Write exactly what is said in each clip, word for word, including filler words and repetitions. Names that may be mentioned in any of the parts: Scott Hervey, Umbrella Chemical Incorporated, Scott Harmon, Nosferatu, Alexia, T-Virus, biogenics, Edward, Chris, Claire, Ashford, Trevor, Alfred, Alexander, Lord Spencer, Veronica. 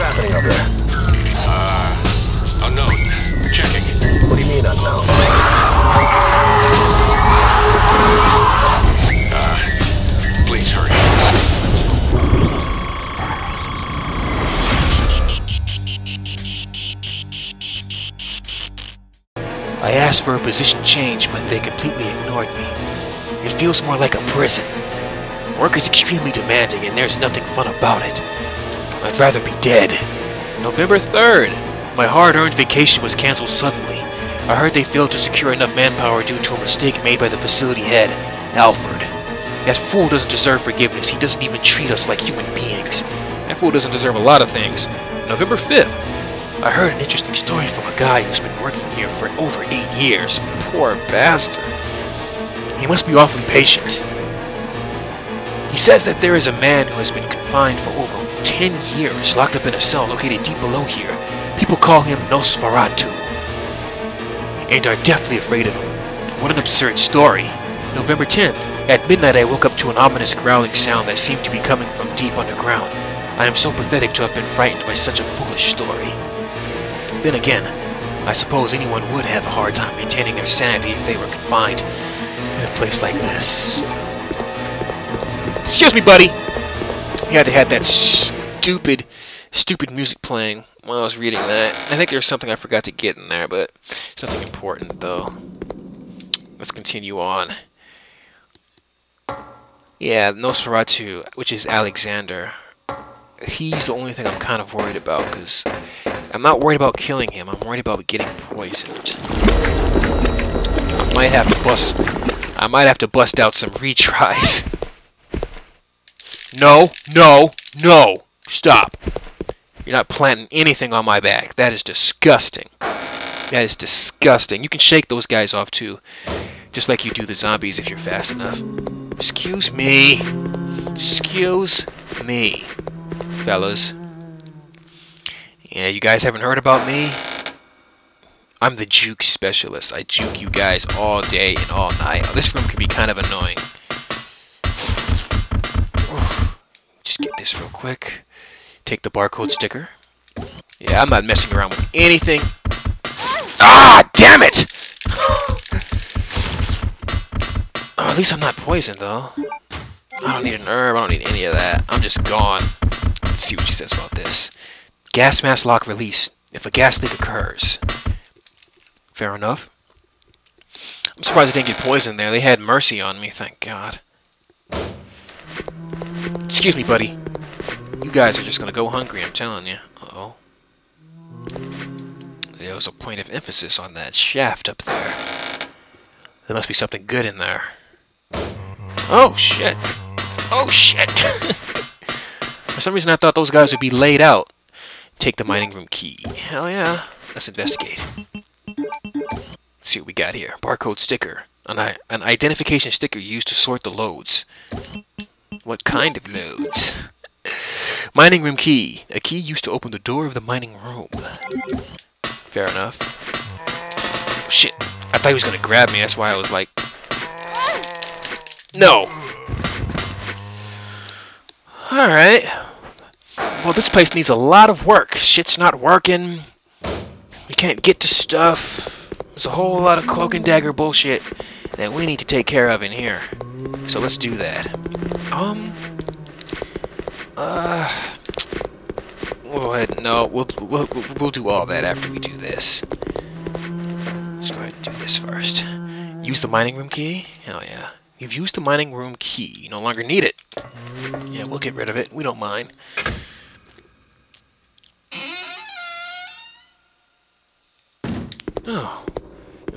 What's happening up there? Uh, unknown. Checking. What do you mean unknown? Uh, please hurry. I asked for a position change, but they completely ignored me. It feels more like a prison. Work is extremely demanding, and there's nothing fun about it. I'd rather be dead. November third! My hard-earned vacation was cancelled suddenly. I heard they failed to secure enough manpower due to a mistake made by the facility head, Alfred. That fool doesn't deserve forgiveness. He doesn't even treat us like human beings. That fool doesn't deserve a lot of things. November fifth! I heard an interesting story from a guy who's been working here for over eight years. Poor bastard. He must be awfully patient. He says that there is a man who has been confined for over ten years, locked up in a cell located deep below here. People call him Nosferatu, and are deathly afraid of him. What an absurd story. November tenth. At midnight I woke up to an ominous growling sound that seemed to be coming from deep underground. I am so pathetic to have been frightened by such a foolish story. Then again, I suppose anyone would have a hard time maintaining their sanity if they were confined in a place like this. Excuse me, buddy! We had to have that stupid, stupid music playing while I was reading that. I think there's something I forgot to get in there, but it's nothing important, though. Let's continue on. Yeah, Nosferatu, which is Alexander. He's the only thing I'm kind of worried about, because I'm not worried about killing him. I'm worried about getting poisoned. I might have to bust... I might have to bust out some retries. No, no, no. Stop. You're not planting anything on my back. That is disgusting. That is disgusting. You can shake those guys off too. Just like you do the zombies if you're fast enough. Excuse me. Excuse me, fellas. Yeah, you guys haven't heard about me? I'm the juke specialist. I juke you guys all day and all night. Oh, this room can be kind of annoying. Just get this real quick. Take the barcode sticker. Yeah, I'm not messing around with anything. Ah, damn it! Oh, at least I'm not poisoned, though. I don't need an herb. I don't need any of that. I'm just gone. Let's see what she says about this. Gas mask lock release. If a gas leak occurs. Fair enough. I'm surprised I didn't get poisoned there. They had mercy on me, thank God. Excuse me, buddy. You guys are just gonna go hungry, I'm telling you. Uh-oh. There was a point of emphasis on that shaft up there. There must be something good in there. Oh, shit. Oh, shit. For some reason, I thought those guys would be laid out. Take the mining room key. Hell yeah. Let's investigate. Let's see what we got here. Barcode sticker. An, i an identification sticker used to sort the loads. What kind of loads? Mining room key. A key used to open the door of the mining room. Fair enough. Oh, shit. I thought he was gonna grab me. That's why I was like... No! Alright. Well, this place needs a lot of work. Shit's not working. We can't get to stuff. There's a whole lot of cloak and dagger bullshit that we need to take care of in here. So let's do that. Um. Uh. We'll go ahead. No, we'll, we'll we'll do all that after we do this. Let's go ahead and do this first. Use the mining room key. Hell yeah. You've used the mining room key. You no longer need it. Yeah, we'll get rid of it. We don't mind. Oh.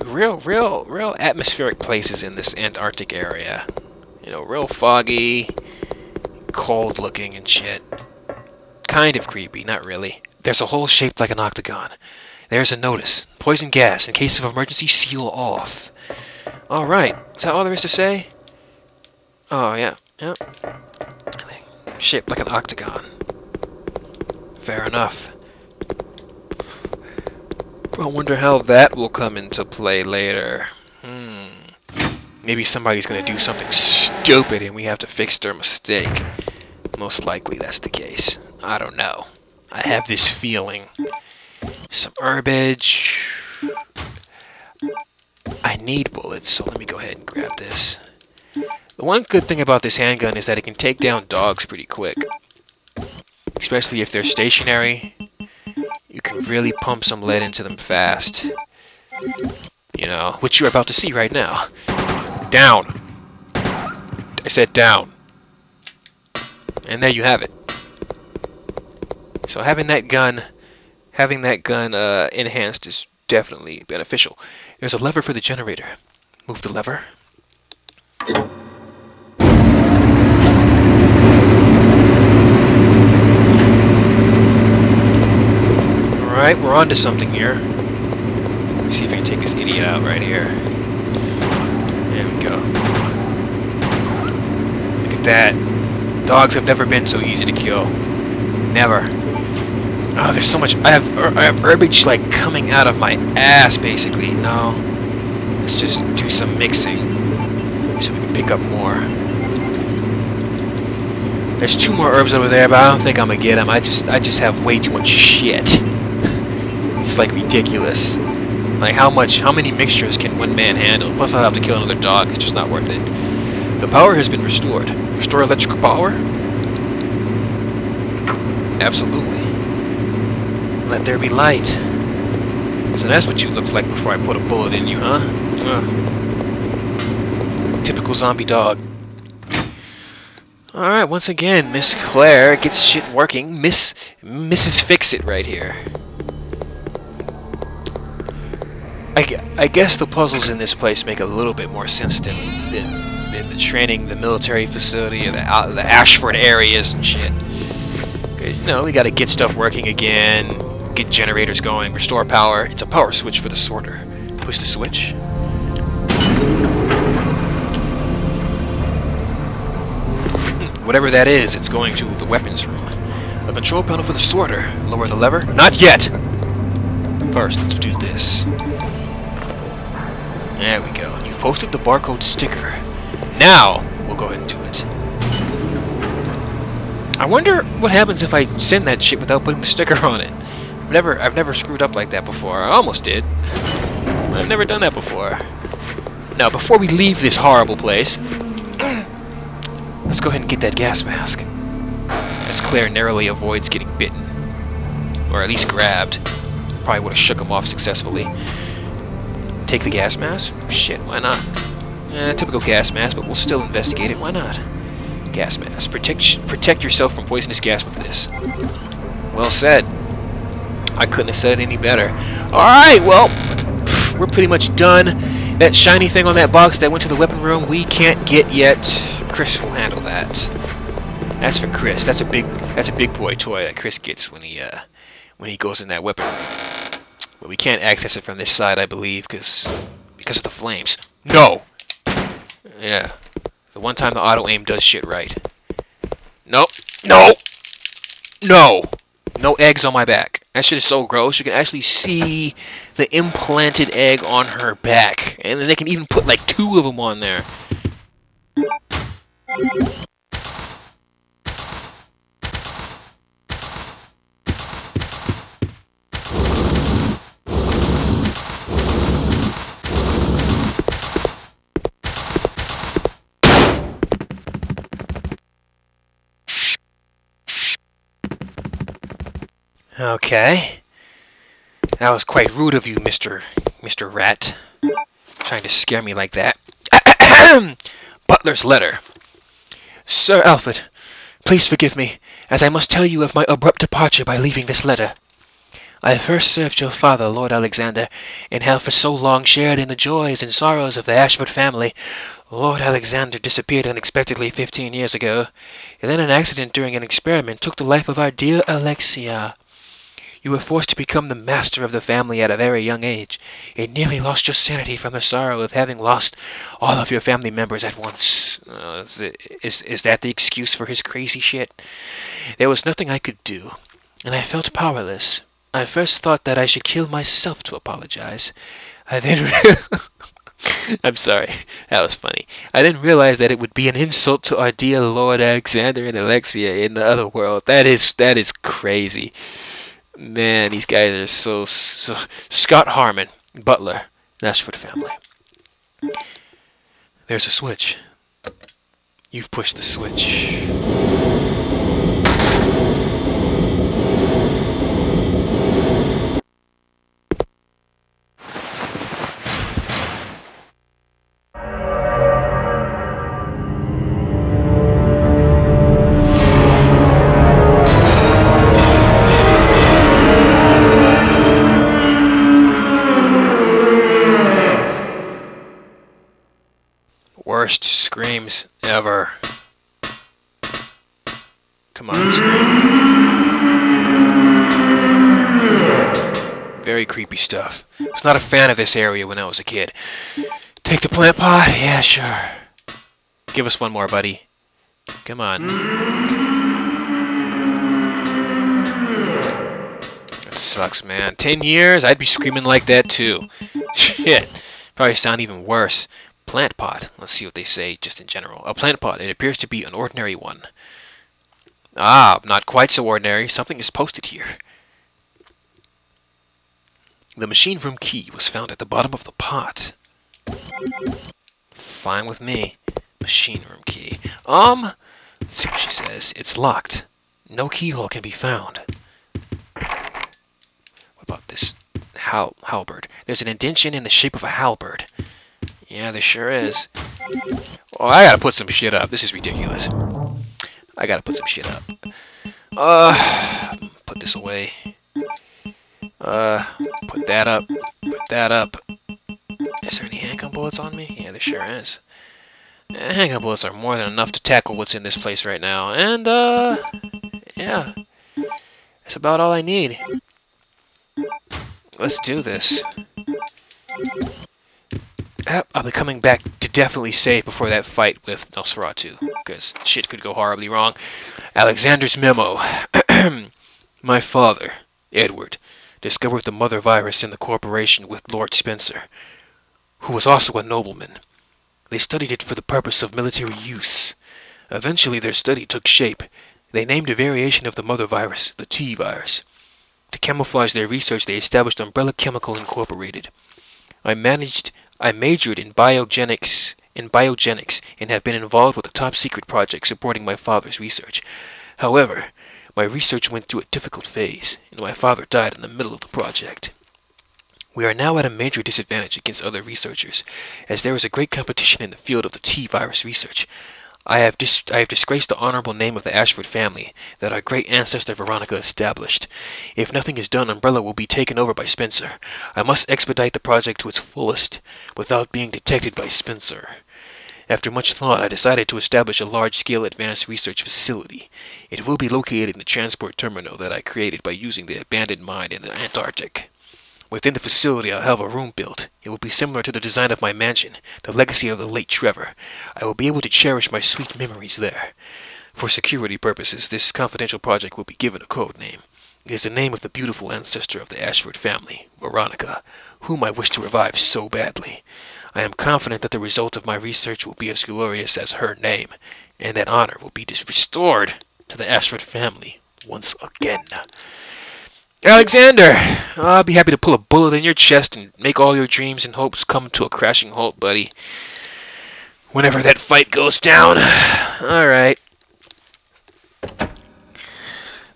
Real, real, real atmospheric places in this Antarctic area. You know, real foggy, cold looking and shit. Kind of creepy, not really. There's a hole shaped like an octagon. There's a notice. Poison gas. In case of emergency, seal off. Alright. Is that all there is to say? Oh, yeah. Yep. Shaped like an octagon. Fair enough. I wonder how that will come into play later. Hmm. Maybe somebody's gonna do something stupid and we have to fix their mistake. Most likely that's the case. I don't know. I have this feeling. Some herbage. I need bullets, so let me go ahead and grab this. The one good thing about this handgun is that it can take down dogs pretty quick. Especially if they're stationary. You can really pump some lead into them fast. You know, which you're about to see right now. Down! I said down. And there you have it. So having that gun, having that gun uh, enhanced is definitely beneficial. There's a lever for the generator. Move the lever. Alright, we're on to something here. Let's see if I can take this idiot out right here. There we go. Look at that. Dogs have never been so easy to kill. Never. Oh, there's so much. I have, er, I have herbage like coming out of my ass, basically. No. Let's just do some mixing so we can pick up more. There's two more herbs over there, but I don't think I'm gonna get them. I just, I just have way too much shit. It's like ridiculous. Like how much, how many mixtures can one man handle? Plus, I'll have to kill another dog. It's just not worth it. The power has been restored. Restore electrical power? Absolutely. Let there be light. So that's what you looked like before I put a bullet in you, huh? Uh. Typical zombie dog. Alright, once again, Miss Claire gets shit working. Miss... Missus Fix-It right here. I, I guess the puzzles in this place make a little bit more sense than, than, than the training, the military facility, or the, uh, the Ashford areas and shit. You know, we gotta get stuff working again, get generators going, restore power. It's a power switch for the sorter. Push the switch. Whatever that is, it's going to the weapons room. A control panel for the sorter. Lower the lever. Not yet! First, let's do this. There we go. You've posted the barcode sticker. Now, we'll go ahead and do it. I wonder what happens if I send that shit without putting the sticker on it. I've never, I've never screwed up like that before. I almost did. I've never done that before. Now, before we leave this horrible place, let's go ahead and get that gas mask. As Claire narrowly avoids getting bitten. Or at least grabbed. Probably would have shook him off successfully. Take the gas mask? Shit, why not? Eh, typical gas mask, but we'll still investigate it. Why not? Gas mask. Protect protect yourself from poisonous gas with this. Well said. I couldn't have said it any better. Alright, well, we're pretty much done. That shiny thing on that box that went to the weapon room, we can't get yet. Chris will handle that. That's for Chris. That's a big that's a big boy toy that Chris gets when he uh when he goes in that weapon room. But we can't access it from this side, I believe, because because of the flames. No. Yeah. The one time the auto-aim does shit right. Nope. No! No! No eggs on my back. That shit is so gross. You can actually see the implanted egg on her back. And then they can even put like two of them on there. Okay. That was quite rude of you, Mister Mister Rat. Trying to scare me like that. Butler's letter. Sir Alfred, please forgive me, as I must tell you of my abrupt departure by leaving this letter. I first served your father, Lord Alexander, and have for so long shared in the joys and sorrows of the Ashford family. Lord Alexander disappeared unexpectedly fifteen years ago, and then an accident during an experiment took the life of our dear Alexia. You were forced to become the master of the family at a very young age, and nearly lost your sanity from the sorrow of having lost all of your family members at once. Uh, is, it, is, is that the excuse for his crazy shit? There was nothing I could do, and I felt powerless. I first thought that I should kill myself to apologize. I then, I'm sorry. That was funny. I didn't realize that it would be an insult to our dear Lord Alexander and Alexia in the other world. That is that is crazy. Man, these guys are so... so Scott Harmon, butler. That's for the family. There's a switch. You've pushed the switch. Worst screams ever. Come on, scream. Very creepy stuff. I was not a fan of this area when I was a kid. Take the plant pot? Yeah, sure. Give us one more, buddy. Come on. That sucks, man. Ten years? I'd be screaming like that, too. Shit. Probably sound even worse. Plant pot. Let's see what they say just in general. A plant pot. It appears to be an ordinary one. Ah, not quite so ordinary. Something is posted here. The machine room key was found at the bottom of the pot. Fine with me. Machine room key. Um, let's see what she says. It's locked. No keyhole can be found. What about this hal halberd? There's an indention in the shape of a halberd. Yeah, there sure is. Oh, I gotta put some shit up. This is ridiculous. I gotta put some shit up. Uh, put this away. Uh, put that up. Put that up. Is there any handgun bullets on me? Yeah, there sure is. Eh, handgun bullets are more than enough to tackle what's in this place right now. And, uh, yeah. That's about all I need. Let's do this. I'll be coming back to definitely save before that fight with Nosferatu, because shit could go horribly wrong. Alexander's memo. My father, Edward, discovered the mother virus in the corporation with Lord Spencer, who was also a nobleman. They studied it for the purpose of military use. Eventually their study took shape. They named a variation of the mother virus the T virus. To camouflage their research, they established Umbrella Chemical Incorporated. I managed... I majored in biogenics, in biogenics and have been involved with a top-secret project supporting my father's research. However, my research went through a difficult phase, and my father died in the middle of the project. We are now at a major disadvantage against other researchers, as there is a great competition in the field of the T virus research. I have, dis I have disgraced the honorable name of the Ashford family that our great ancestor Veronica established. If nothing is done, Umbrella will be taken over by Spencer. I must expedite the project to its fullest without being detected by Spencer. After much thought, I decided to establish a large-scale advanced research facility. It will be located in the transport terminal that I created by using the abandoned mine in the Antarctic. Within the facility, I'll have a room built. It will be similar to the design of my mansion, the legacy of the late Trevor. I will be able to cherish my sweet memories there. For security purposes, this confidential project will be given a code name. It is the name of the beautiful ancestor of the Ashford family, Veronica, whom I wish to revive so badly. I am confident that the result of my research will be as glorious as her name, and that honor will be restored to the Ashford family once again. Alexander, I'll be happy to pull a bullet in your chest and make all your dreams and hopes come to a crashing halt, buddy. Whenever that fight goes down. Alright.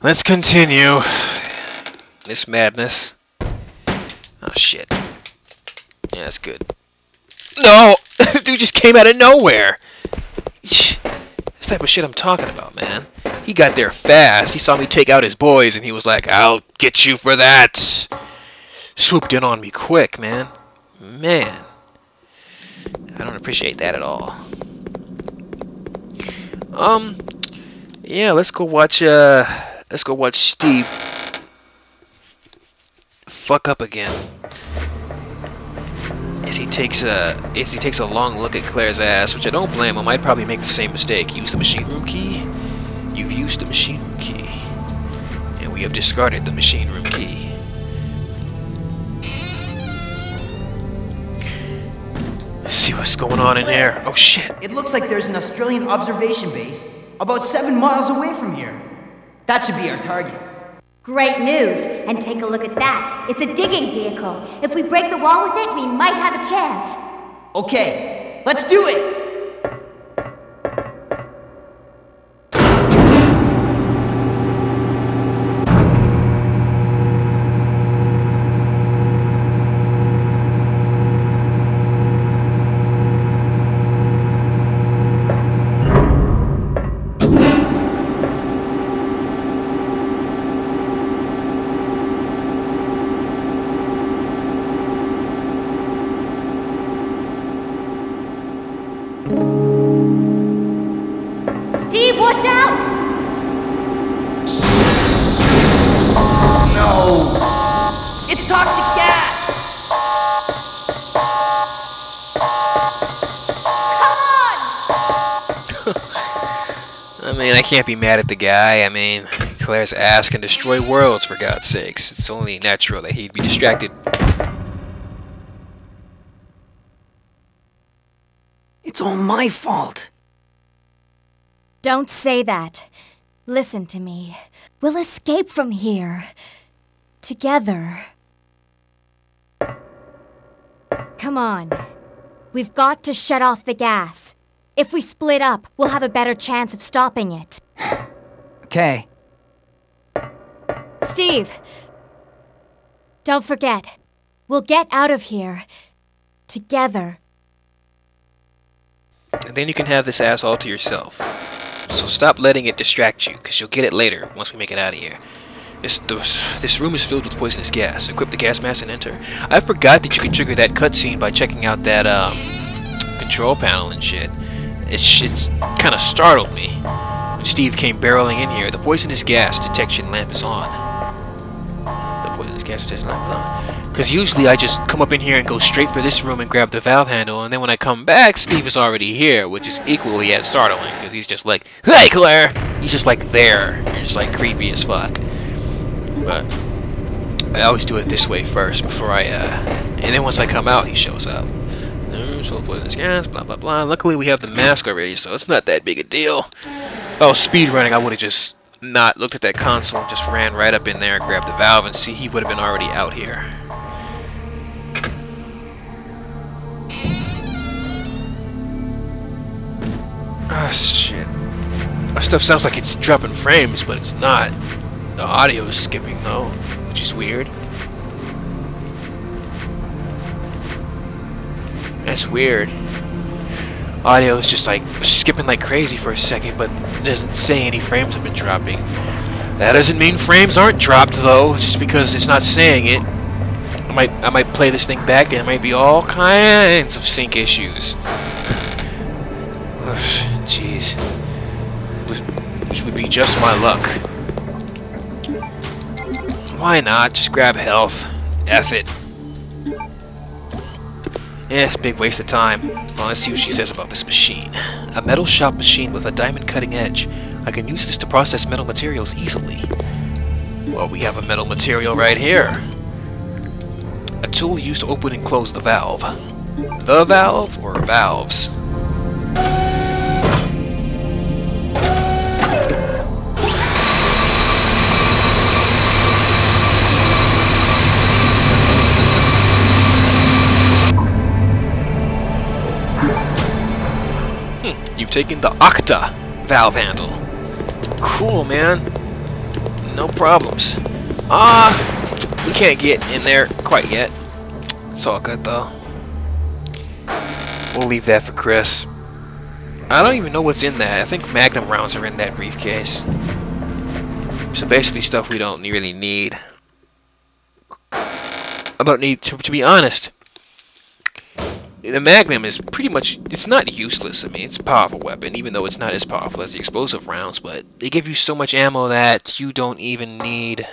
Let's continue this madness. Oh, shit. Yeah, that's good. No! Dude just came out of nowhere! This type of shit I'm talking about, man. He got there fast. He saw me take out his boys, and he was like, I'll get you for that. Swooped in on me quick, man. Man. I don't appreciate that at all. Um, yeah, let's go watch, uh, let's go watch Steve fuck up again. As he takes a, as he takes a long look at Claire's ass, which I don't blame him. I'd probably make the same mistake. Use the machine room key. You've used the machine room key, and we have discarded the machine room key. see what's going on in there. Oh shit. It looks like there's an Australian observation base about seven miles away from here. That should be our target. Great news. And take a look at that. It's a digging vehicle. If we break the wall with it, we might have a chance. Okay, let's do it! Can't be mad at the guy. I mean, Claire's ass can destroy worlds, for God's sakes. It's only natural that he'd be distracted. It's all my fault. Don't say that. Listen to me. We'll escape from here. Together. Come on. We've got to shut off the gas. If we split up, we'll have a better chance of stopping it. Okay. Steve! Don't forget, we'll get out of here. Together. And then you can have this ass all to yourself. So stop letting it distract you, because you'll get it later, once we make it out of here. This, this, this room is filled with poisonous gas. Equip the gas mask and enter. I forgot that you could trigger that cutscene by checking out that, um, control panel and shit. It shit's kind of startled me. When Steve came barreling in here, the poisonous gas detection lamp is on. The poisonous gas detection lamp is on. Because usually I just come up in here and go straight for this room and grab the valve handle, and then when I come back, Steve is already here, which is equally as startling, because he's just like, "Hey, Claire!" He's just like there. You're just like creepy as fuck. But I always do it this way first, before I, uh... and then once I come out, he shows up. Gas, blah blah blah. Luckily we have the mask already, so it's not that big a deal. Oh, speed running, I would have just not looked at that console and just ran right up in there and grabbed the valve, and see, he would have been already out here. Ah, oh, shit. Our stuff sounds like it's dropping frames, but it's not. The audio is skipping though, which is weird. That's weird. Audio is just like skipping like crazy for a second, but it doesn't say any frames have been dropping. That doesn't mean frames aren't dropped though, just because it's not saying it. I might I might play this thing back and it might be all kinds of sync issues. Jeez. Which would be just my luck. Why not? Just grab health. F it. Yeah, it's a big waste of time. Well, let's see what she says about this machine. A metal shop machine with a diamond cutting edge. I can use this to process metal materials easily. Well, we have a metal material right here. A tool used to open and close the valve. The valve or valves? You've taken the Octa valve handle. Cool, man. No problems. Ah, uh, we can't get in there quite yet. It's all good, though. We'll leave that for Chris. I don't even know what's in that. I think Magnum rounds are in that briefcase. So basically stuff we don't really need. I don't need, to, to be honest. The Magnum is pretty much, it's not useless. I mean, it's a powerful weapon, even though it's not as powerful as the explosive rounds, but they give you so much ammo that you don't even need,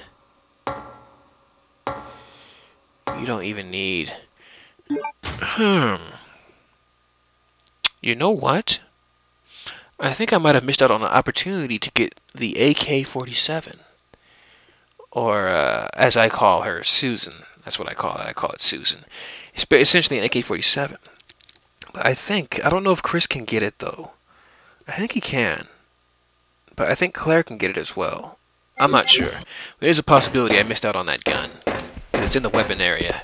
you don't even need, hmm, you know what, I think I might have missed out on an opportunity to get the A K forty-seven, or uh, as I call her, Susan. That's what I call it. I call it Susan. It's essentially an A K forty-seven. But I think, I don't know if Chris can get it though. I think he can. But I think Claire can get it as well. I'm not sure. There's a possibility I missed out on that gun. It's in the weapon area.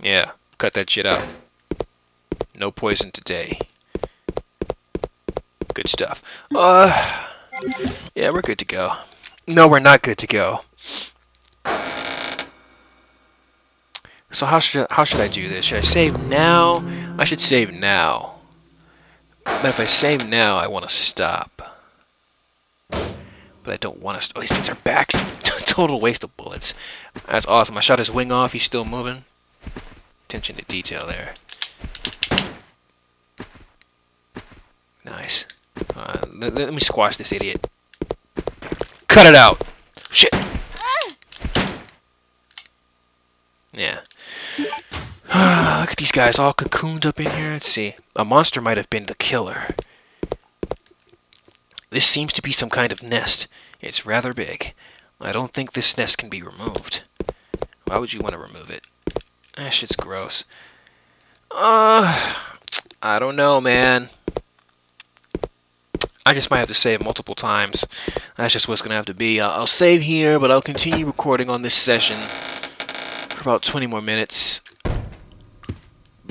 Yeah, cut that shit out. No poison today. Good stuff. Uh, yeah, we're good to go. No, we're not good to go. So how should I, how should I do this? Should I save now? I should save now. But if I save now, I want to stop. But I don't want to. Oh, these things are back. Total waste of bullets. That's awesome. I shot his wing off. He's still moving. Attention to detail there. Nice. Uh, let, let me squash this idiot. Cut it out! Shit! Yeah. Ah, look at these guys all cocooned up in here. Let's see. A monster might have been the killer. This seems to be some kind of nest. It's rather big. I don't think this nest can be removed. Why would you want to remove it? That shit's gross. Uh, I don't know, man. I just might have to save multiple times. That's just what's going to have to be. I'll, I'll save here, but I'll continue recording on this session for about twenty more minutes.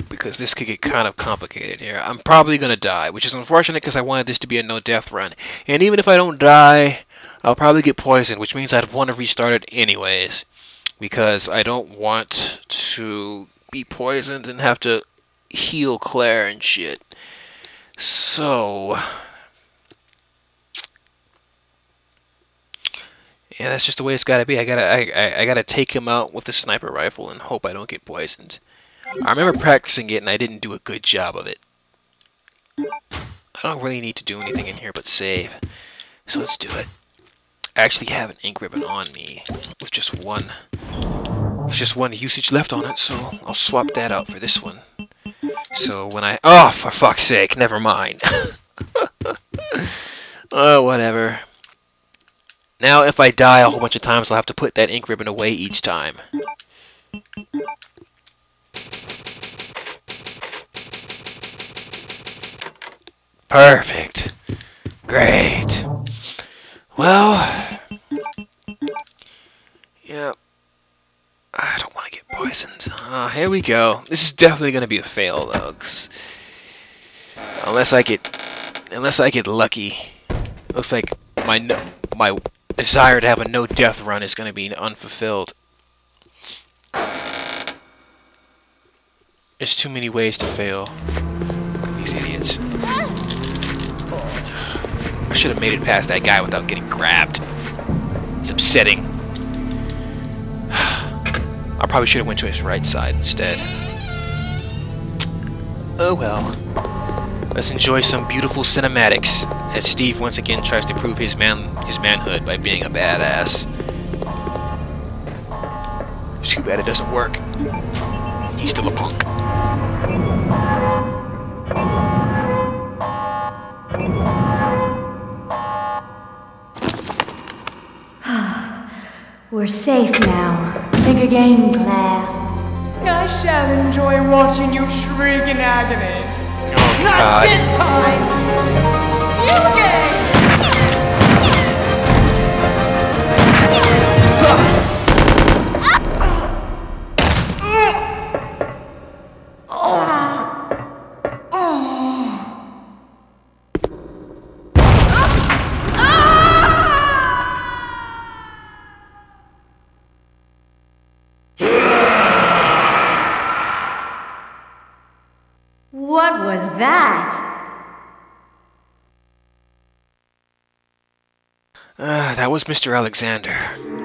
Because this could get kind of complicated here. I'm probably going to die, which is unfortunate because I wanted this to be a no-death run. And even if I don't die, I'll probably get poisoned, which means I'd want to restart it anyways. Because I don't want to be poisoned and have to heal Claire and shit. So... yeah, that's just the way it's gotta be. I gotta, I, I, I gotta take him out with a sniper rifle and hope I don't get poisoned. I remember practicing it and I didn't do a good job of it. I don't really need to do anything in here but save. So let's do it. I actually have an ink ribbon on me with just one, with just one usage left on it. So I'll swap that out for this one. So when I, oh, for fuck's sake, never mind. Oh, whatever. Now, if I die a whole bunch of times, I'll have to put that ink ribbon away each time. Perfect. Great. Well... yeah. I don't want to get poisoned. Uh, here we go. This is definitely going to be a fail, though. 'Cause unless I get... Unless I get lucky. It looks like my... No my... desire to have a no-death run is going to be unfulfilled. There's too many ways to fail. These idiots. I should have made it past that guy without getting grabbed. It's upsetting. I probably should have went to his right side instead. Oh well. Let's enjoy some beautiful cinematics. As Steve once again tries to prove his man his manhood by being a badass. It's too bad it doesn't work. He's still a punk. We're safe now. Pick a game, Claire. I shall enjoy watching you shriek in agony. Oh, not God. This time! What was that? Uh, that was Mister Alexander.